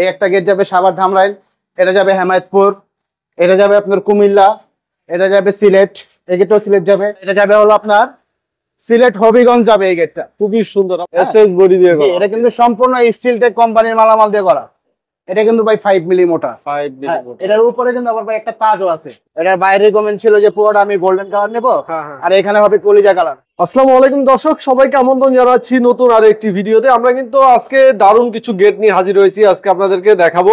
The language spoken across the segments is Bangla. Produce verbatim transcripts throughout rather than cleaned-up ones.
এই একটা গেট যাবে সাভার ধামরাইল, এটা যাবে হেমায়েতপুর, এটা যাবে আপনার কুমিল্লা, এটা যাবে সিলেট, এই গেটটাও সিলেট যাবে, এটা যাবে হলো আপনার সিলেট হবিগঞ্জ যাবে এই গেটটা। খুবই সুন্দর, এটা কিন্তু সম্পূর্ণ স্টিল টেক কোম্পানির মালামাল দিয়ে করা, এটা কিন্তু ভাই ফাইভ মিলি মোটা। এটার উপরে কিন্তু আবার ভাই একটা তাজও আছে। এটার বাইরে কমেন্ট ছিল যে পুরোটা আমি গোল্ডেন কালার নেবো, আর এখানে হবে কলিজা কালার। আসসালামু আলাইকুম দর্শক, সবাইকে আমন্ত্রণ জানাচ্ছি নতুন আর একটি ভিডিওতে। আমরা কিন্তু আজকে দারুণ কিছু গেট নিয়ে হাজির হয়েছি, আজকে আপনাদেরকে দেখাবো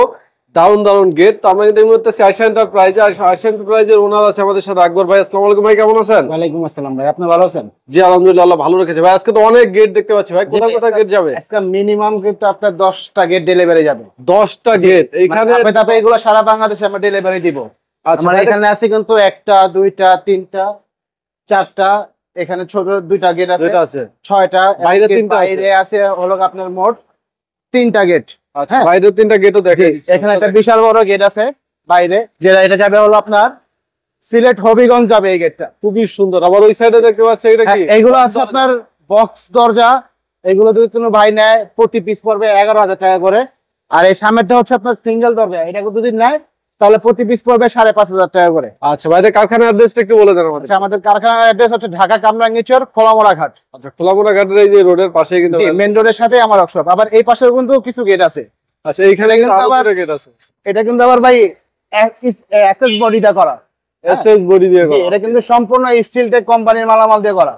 দারুণ দারুণ গেট। তো আমরা কিন্তু এই মুহূর্তে আয়শা এন্টারপ্রাইজ, আয়শা এন্টারপ্রাইজের ওনার আছে আমাদের সাথে আকবর ভাই। আসসালামু আলাইকুম ভাই, কেমন আছেন? ওয়ালাইকুম আসসালাম ভাই, আপনি ভালো আছেন? জি আলহামদুলিল্লাহ ভালো রেখেছে ভাই। আজকে তো অনেক গেট দেখতে পাচ্ছি ভাই, কোথা কোথা গেট যাবে? আজকে মিনিমাম কিন্তু আপনার দশটা গেট ডেলিভারি যাবে। দশটা গেট এইখানে আপনি তারপরে এগুলো সারা বাংলাদেশে আমরা ডেলিভারি দিব। আচ্ছা, মানে এখানে আছে কিন্তু একটা, দুইটা, তিনটা, চারটা, এখানে ছোট দুইটা গেট আছে, ছয়টা, বাইরে তিনটা, বাইরে আছে হলো আপনার মোট তিনটা গেট। বাইরের তিনটা গেটও দেখে, এখানে একটা বিশাল বড় গেট আছে বাইরে, যেটা এটা যাবে হলো আপনার সিলেট হবিগঞ্জ যাবে এই গেটটা। খুবই সুন্দর। আবার ওই সাইডে দেখতে পাচ্ছি এটা কি, এগুলো আছে আপনার বক্স দরজা, এগুলো যদি কোনো ভাই নেয় প্রতি পিস পড়বে এগারো হাজার টাকা করে। আর এই সামনেরটা হচ্ছে আপনার সিঙ্গেল দরজা, এটা যদি নেয় তাহলে প্রতি পিস পড়বে সাড়ে পাঁচ হাজার টাকা করে। আচ্ছা ভাই, কারখানার অ্যাড্রেসটা একটু বলে দেন আমাদের। আচ্ছা, আমাদের কারখানার অ্যাড্রেস হচ্ছে ঢাকা কামরাঙ্গীরচর খোলামোড়া ঘাট। আচ্ছা, খোলামোড়া ঘাটের এই যে রোডের পাশে কিন্তু মেইন রোডের সাথে আমার ওয়ার্কশপ। আবার এই পাশে কিন্তু কিছু গেট আছে। আচ্ছা, এইখানে কিন্তু আবার গেট আছে, এটা কিন্তু আবার ভাই এসএস বডি দিয়ে করা, এসএস বডি দিয়ে করা, এটা কিন্তু সম্পূর্ণ স্টিল টেক কোম্পানির মালামাল দিয়ে করা।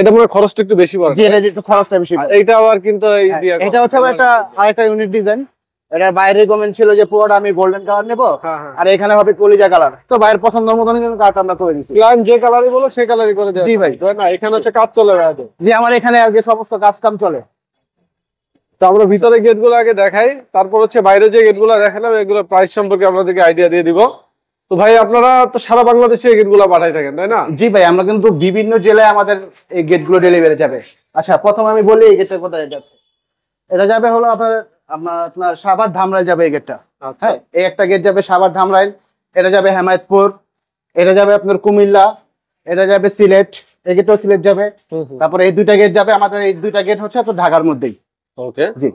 এটা মনে খরচটা একটু বেশি পড়ে, এটা একটু খরচটা বেশি। আর এইটা আবার কিন্তু এই দিয়ে এটা হচ্ছে একটা আরেকটা ইউনিক ডিজাইন। এটার বাইরে কমেন্ট ছিল যে পুরোটা আমি গোল্ডেন কালার নেবো, আর এখানে হবে কলিজা কালার। তো ভাইয়ের পছন্দ মতন কালারটা আমরা করে দিচ্ছি, প্ল্যান যে কালারই বলো সেই কালারই করে দেবো। জি ভাই, না এখানে হচ্ছে কাজ চলে ভাইয়া, জি আমার এখানে আগে সমস্ত কাজ কাম চলে। তো আমরা ভিতরে গেটগুলো আগে দেখাই, তারপর হচ্ছে বাইরে যে গেটগুলো দেখালাম এগুলো প্রাইস সম্পর্কে আপনাদেরকে আইডিয়া দিয়ে দিব। তো ভাই আপনারা তো সারা বাংলাদেশে এই গেটগুলো পাঠাই থাকেন তাই না? জি ভাই, আমরা কিন্তু বিভিন্ন জেলায় আমাদের এই গেটগুলো ডেলিভারি যাবে। আচ্ছা, প্রথমে আমি বলি এই গেটটা কোথায় যাবে। এটা যাবে হলো আপনার আপনার সাভার ধামরাইল যাবে এই গেটটা। হ্যাঁ, এই একটা গেট যাবে সাভার ধামরাইল, এটা যাবে হেমায়েতপুর, এটা যাবে আপনার কুমিল্লা, এটা যাবে সিলেট, এই গেটটাও সিলেট যাবে। তারপরে এই দুইটা গেট যাবে আমাদের, এই দুইটা গেট হচ্ছে তো ঢাকার মধ্যেই। ওকে জি,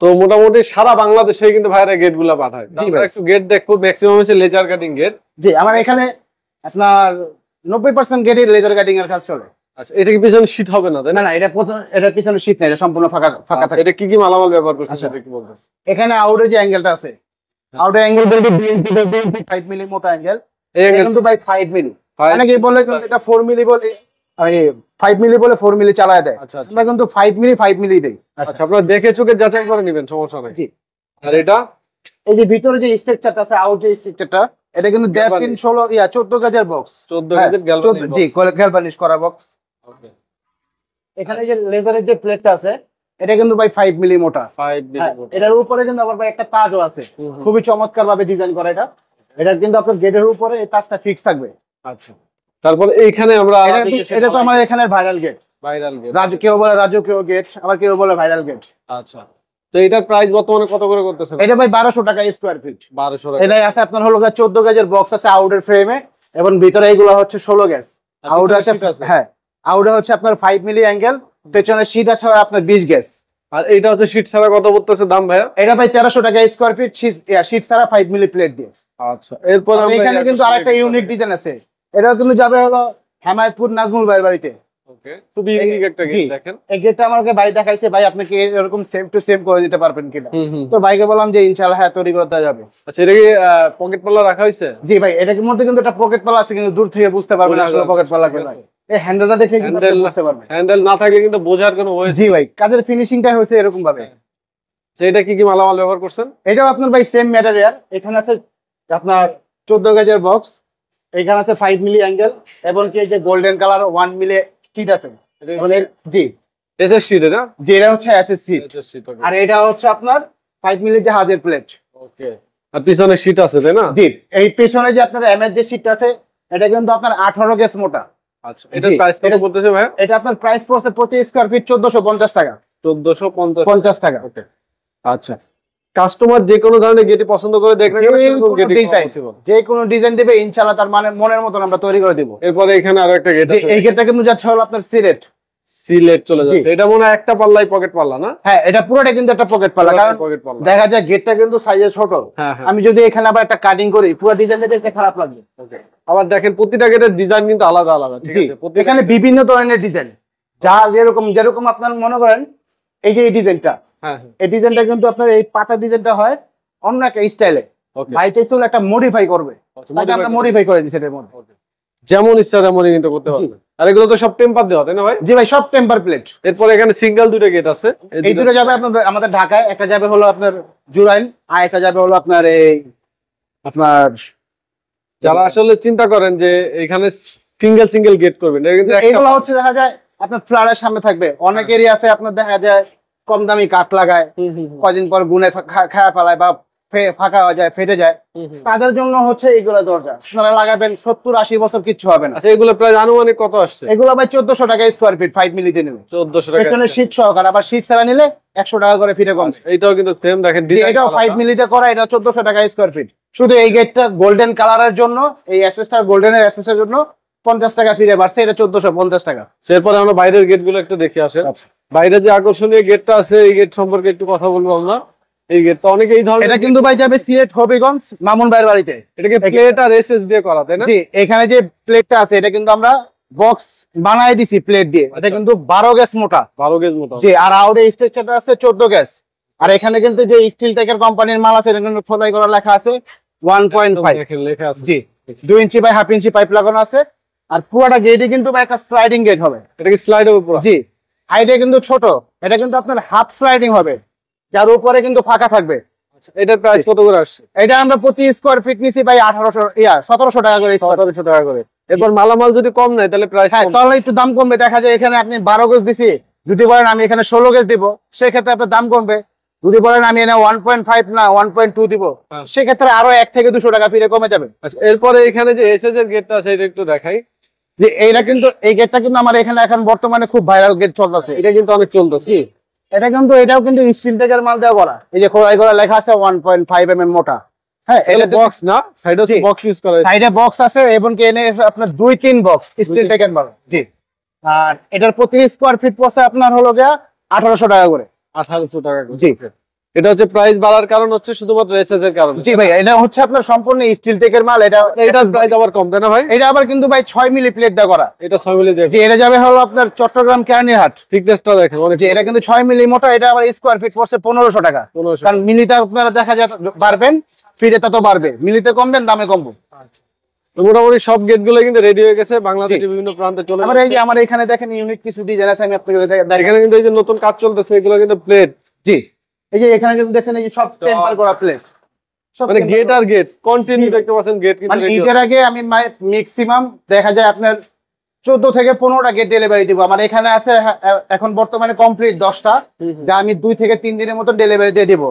তো মোটামুটি সারা বাংলাদেশে কিন্তু ভাইরা গেটগুলো পাঠায়। আমরা একটু গেট দেখবো, ম্যাক্সিমাম হচ্ছে লেজার কাটিং গেট। জি, আমার এখানে আপনার নব্বই পার্সেন্ট গেটই লেজার কাটিং এর কাজ চলে। আচ্ছা, এটা কি পিছনে শীট হবে না? না না, এটা এটা পিছনে শীট না, এটা সম্পূর্ণ ফাঁকা ফাঁকা থাকে। এটা কি কি মালামাল ব্যবহার করছে সেটা কি বলবেন? এখানে আউটে যে অ্যাঙ্গেলটা আছে, আউটে অ্যাঙ্গেল বলতে দুই ইঞ্চি বাই দুই ইঞ্চি পাঁচ মিলি মোটা অ্যাঙ্গেল। এই অ্যাঙ্গেল কিন্তু ভাই পাঁচ মিলি, মানে কি বলে কিন্তু এটা চার মিলি বলে, মানে পাঁচ মিলি বলে চার মিলি চালায় দেয়। আচ্ছা, আমরা কিন্তু পাঁচ মিলি পাঁচ মিলি দেই। আচ্ছা, আপনারা দেখে চোখে যাচাই করে নেবেন, সমস্যা নাই। জি, আর এটা এই যে ভিতরে যে স্ট্রাকচারটা আছে, আউট যে স্ট্রাকচারটা, এটা কিন্তু তিন ষোলো ইয়া চোদ্দ গেজের বক্স, চোদ্দ গেজের গ্যালভানিশ। জি, গ্যালভানিশ করা বক্স। এখানে যে লেজারের যে প্লেটটা আছে, এটা কিন্তু ভাই পাঁচ মিলি মোটা, পাঁচ মিলি মোটা। এটার উপরে কিন্তু আবার ভাই একটা তাজও আছে, খুবই চমৎকারভাবে ডিজাইন করা। এটা এটা কিন্তু আপনার গেটের উপরে এই তাজটা ফিক্স থাকবে। আচ্ছা, তারপরে এইখানে আমরা এটা তো আমাদের এখানে viral gate, viral gate Raju কেউ বলে রাজকীয় গেট, আবার কেউ বলে ভাইরাল গেট। আচ্ছা, তো এটার প্রাইস বর্তমানে কত করে করতেছেন? এটা ভাই বারোশো টাকা স্কয়ার ফিট, বারোশো টাকা। এটাই আছে আপনার হলো চোদ্দ গেজের বক্স আছে আউটের ফ্রেমে, এবং ভিতরে এগুলো হচ্ছে ষোলো গেজ আউট আছে। হ্যাঁ, আউটে হচ্ছে আপনার পাঁচ মিলি অ্যাঙ্গেল, পেছনে শীট আছে আপনার বিশ গেজ। আর এটা হচ্ছে শীট ছাড়া কত পড়তেছে দাম ভাইয়া? এটা ভাই তেরোশো টাকা স্কয়ার ফিট, শীট ছাড়া পাঁচ মিলি প্লেট দিয়ে। আচ্ছা, এরপর এখানে কিন্তু আরেকটা ইউনিক ডিজাইন আছে, এটাও কিন্তু যাবে হলো হেমায়েতপুর নাজমুল ভাই বাড়িতে। ওকে, খুবই ইউনিক একটা গেট। দেখেন এই গেটটা আমাকে ভাই দেখাইছে, ভাই আপনি কি এরকম সেম টু সেম করে দিতে পারবেন কিনা? তো ভাইকে বললাম যে ইনশাআল্লাহ হ্যাঁ তৈরি করতে যাবে। আচ্ছা, এটা কি পকেট পাল্লা রাখা হয়েছে? জি ভাই, এটার মধ্যে কিন্তু একটা পকেট পাল্লা আছে, কিন্তু দূর থেকে বুঝতে পারবেন আসলে পকেট পাল্লা কিনা। এই হ্যান্ডেলটা দেখে বুঝতে পারবেন, হ্যান্ডেল না থাকলে কিন্তু বোঝার কোনো ওয়ে। জি ভাই, কাজের ফিনিশিংটাই হয়েছে এরকম ভাবে। আচ্ছা, এটা কি কি মালামাল ব্যবহার করছেন? এটাও আপনার ভাই সেম ম্যাটেরিয়াল। এখানে আছে আপনার চোদ্দ গেজের বক্স, এখানে আছে পাঁচ মিলি অ্যাঙ্গেল, এবং কি এই যে গোল্ডেন কালার এক মিলি শীট আছে। জি, এসএস শীট না, যেটা হচ্ছে এসএস শীট। আর এটা হচ্ছে আপনার পাঁচ মিলি যে হাজার প্লেট। ওকে, আর পিছনে শীট আছে তাই না? জি, এই পিছনে যে আপনার এমএস যে শীট আছে, এটা কিন্তু আপনার আঠারো গেজ মোটা। আচ্ছা, এটা প্রাইস কত বলতেছে ভাই? এটা আপনার প্রাইস পড়ছে প্রতি স্কয়ার ফিট চোদ্দশো পঞ্চাশ টাকা, চোদ্দশো পঞ্চাশ টাকা। ওকে, আচ্ছা, কাস্টমার যে কোনো ধরনের গেট পছন্দ করে দেখবে, যে কোনো ডিজাইন দেবে ইনশাআল্লাহ তার মানে মনের মতন আমরা তৈরি করে দেব। এরপরে এখানে আরো একটা গেট আছে, এই গেটটা কিন্তু যাচ্ছে হলো আপনার সিলেট। থ্রি লেগ চলে যাচ্ছে। এটা মনে হয় একটা পাল্লাই পকেট পাল্লা না? হ্যাঁ, এটা পুরোটা কিন্তু একটা পকেট পাল্লা, কারণ দেখা যায় গেটটা কিন্তু সাইজে ছোট। আমি যদি এখানে আবার একটা কাটিং করি পুরো ডিজাইনটা দেখতে খারাপ লাগবে। ওকে, আবার দেখেন প্রতিটা গেটের ডিজাইন কিন্তু আলাদা আলাদা, ঠিক আছে? এখানে বিভিন্ন ধরনের ডিজাইন, যা যেরকম যেরকম আপনার মনে করেন এই যে এই ডিজাইনটা, হ্যাঁ এই ডিজাইনটা কিন্তু আপনার এই পাতা ডিজাইনটা হয় অন্য একটা স্টাইলে। ভাই চাইছে একটা মডিফাই করবে, তাই আমরা মডিফাই করে দিছি এর মধ্যে, যেমন ইচ্ছা তেমনই কিন্তু করতে পারবে। আর এগুলো তো সব টেম্পার দেওয়া, তাই না ভাই? জি ভাই, সব টেম্পার প্লেট। এরপর এখানে সিঙ্গেল দুটো গেট আছে, এই দুটো যাবে আপনাদের আমাদের ঢাকায়, একটা যাবে হলো আপনার জুরাইন, আর একটা যাবে হলো আপনার এই আপনার, যারা আসলে চিন্তা করেন যে এখানে সিঙ্গেল সিঙ্গেল গেট করবেন, কিন্তু এগুলো হচ্ছে দেখা যায় আপনার ফ্ল্যাটের সামনে থাকবে। অনেকেরই আছে আপনার দেখা যায় কম দামি কাঠ লাগায়, কদিন পর গুনে খাওয়া ফেলায় বা ফাঁকা হয়ে যায়, ফেটে যায়, তাদের জন্য হচ্ছে এগুলো দরজা। আপনারা লাগাবেন সত্তর আশি বছর কিচ্ছু হবে না। এগুলো প্রায় আনুমানিক কত আসছে? এগুলো ভাই চোদ্দশো টাকা স্কোয়ার ফিট, ফাইভ মিলিতে নেবে চোদ্দশো টাকা, এখানে শীত সহকারে। আবার শীত ছাড়া নিলে একশো টাকা করে ফিটে কম। এটাও কিন্তু সেম দেখেন, এটাও ফাইভ মিলিতে করা, এটা চোদ্দশো টাকা স্কোয়ার ফিট। শুধু এই গেটটা গোল্ডেন কালারের জন্য, এই অ্যাসেসটার গোল্ডেনের অ্যাসেসের জন্য পঞ্চাশ টাকা ফিটে বাড়ছে, এটা চোদ্দশো পঞ্চাশ টাকা। এরপরে আমরা বাইরের গেট গুলো একটু দেখে আসে। বাইরে যে আকর্ষণীয় গেটটা আছে, এই গেট সম্পর্কে একটু কথা বলবো আমরা। এই গেট তো অনেকেই ধরে, এটা কিন্তু ভাই যাবে সিলেট হবিগঞ্জ মামুন ভাইয়ের বাড়িতে। এটাকে প্লেট আর এসএস দিয়ে করা, তাই না? জি, এখানে যে প্লেটটা আছে এটা কিন্তু আমরা বক্স বানাই দিছি প্লেট দিয়ে। এটা কিন্তু বারো গ্যাস মোটা, বারো গ্যাস মোটা। জি, আর আউটে স্ট্রাকচারটা আছে চোদ্দ গ্যাস। আর এখানে কিন্তু যে স্টিল টেকের কোম্পানির মাল আছে, এটা কিন্তু খোদাই করা লেখা আছে ওয়ান পয়েন্ট ফাইভ লেখা আছে। জি, দুই inch by half inch pipe লাগানো আছে। আর পুরোটা গেটে কিন্তু ভাই একটা স্লাইডিং গেট হবে, এটা কি স্লাইড হবে পুরো? জি, হাইটে কিন্তু ছোট, এটা কিন্তু আপনার হাফ স্লাইডিং হবে, যার উপরে কিন্তু ফাঁকা থাকবে। এটার প্রাইস কত করে আসছে? এটা আমরা প্রতি স্কোয়ার ফিট নিছি ভাই আঠারোশো ইয়া সতেরোশো টাকা করে, সতেরোশো টাকা করে। এরপর মালামাল যদি কম নেয় তাহলে প্রাইস, হ্যাঁ তাহলে একটু দাম কমবে। দেখা যায় এখানে আপনি বারো গেজ দিছি, যদি বলেন আমি এখানে ষোলো গেজ দিব সেক্ষেত্রে আপনার দাম কমবে। যদি বলেন আমি এখানে ওয়ান পয়েন্ট ফাইভ না ওয়ান পয়েন্ট টু দিব সেক্ষেত্রে আরো এক থেকে দুশো টাকা ফিরে কমে যাবে। এরপরে এখানে যে এসএস এর গেটটা আছে এটা একটু দেখাই। যে এইটা কিন্তু এই গেটটা কিন্তু আমার এখানে এখন বর্তমানে খুব ভাইরাল গেট চলতেছে, এটা কিন্তু অনেক চলতেছে। এটা কিন্তু এটাও কিন্তু স্টিল টেকের মাল দেওয়া করা, এই যে খোদাই করা লেখা আছে one point five M M মোটা। হ্যাঁ, এটা বক্স না, সাইডে বক্স ইউজ করা, সাইডে বক্স আছে এবং কি এনে আপনার দুই তিন বক্স স্টিল টেকের মাল। জি, আর এটার প্রতি স্কোয়ার ফিট পড়ছে আপনার হলো গিয়া আঠারোশো টাকা করে, আঠারোশো টাকা করে। জি, এটা হচ্ছে প্রাইস বাড়ার কারণ হচ্ছে শুধুমাত্র এসএস এর কারণে। জি ভাই, এটা হচ্ছে আপনার সম্পূর্ণ স্টিল টেকের মাল, এটা এটা প্রাইস আবার কম দেনা ভাই। এটা আবার কিন্তু ভাই ছয় মিলি প্লেট দা করা, এটা ছয় মিলি দেখেন। জি, এটা যাবে হলো আপনার চট্টগ্রাম কেরানীরহাট, ফিটনেসটা দেখেন অনেক। জি, এটা কিন্তু ছয় মিলি মোটা, এটা আবার স্কয়ার ফিট পড়ছে পনেরোশো টাকা। কারণ মিলিটা আপনারা দেখা যায় বাড়বেন, ফিটে তত বাড়বে, মিলিতে কমবেন দামে কমবে। আচ্ছা, মোটামুটি সব গেট গুলো কিন্তু রেডি হয়ে গেছে, বাংলাদেশের বিভিন্ন প্রান্তে চলে গেছে। আমরা এই যে আমার এখানে দেখেন ইউনিক কিছু ডিজাইন আছে, আমি আপনাদের দেখাই। এখানে কিন্তু এই যে নতুন কাজ চলতেছে, এগুলো কিন্তু প্লেট। জি, এই যে এখানে কিন্তু দেখেন এই যে সব টেম্পার করা প্লেট, সব মানে গেট আর গেট কন্টিনিউ দেখতে পাচ্ছেন। গেট কিন্তু মানে এর আগে আমি ম্যাক্সিমাম দেখা যায় আপনার চোদ্দ থেকে পনেরোটা গেট ডেলিভারি দিব। আমার এখানে আছে এখন বর্তমানে কমপ্লিট দশটা, যা আমি দুই থেকে তিন দিনের মতো ডেলিভারি দিয়ে দেব।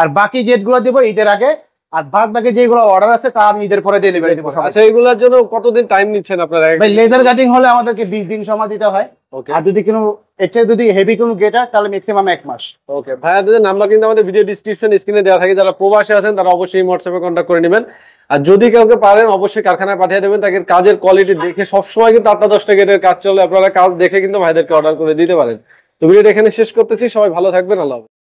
আর বাকি গেটগুলো দেব ঈদের আগে, আর বাদ বাকি যেগুলো অর্ডার আছে তা আমি ঈদের পরে ডেলিভারি দেব। আচ্ছা, এগুলোর জন্য কতদিন টাইম নিচ্ছেন আপনারা? ভাই লেজার কাটিং হলে আমাদেরকে বিশ দিন সময় দিতে হয়। ওকে, আর যদি কোনো এটা যদি হেভি কোনো গেট হয় তাহলে ম্যাক্সিমাম এক মাস। ওকে ভাইয়া, যদি নাম্বার কিন্তু আমাদের ভিডিও ডেসক্রিপশন স্ক্রিনে দেওয়া থাকে, যারা প্রবাসী আছেন তারা অবশ্যই হোয়াটসঅ্যাপে কন্ট্যাক্ট করে নেবেন। আর যদি কাউকে পারেন অবশ্যই কারখানায় পাঠিয়ে দেবেন, তাকে কাজের কোয়ালিটি দেখে। সবসময় কিন্তু আটটা দশটা গেটের কাজ চলে, আপনারা কাজ দেখে কিন্তু ভাইদেরকে অর্ডার করে দিতে পারেন। তো ভিডিওটা এখানে শেষ করতেছি, সবাই ভালো থাকবেন, আল্লাহ।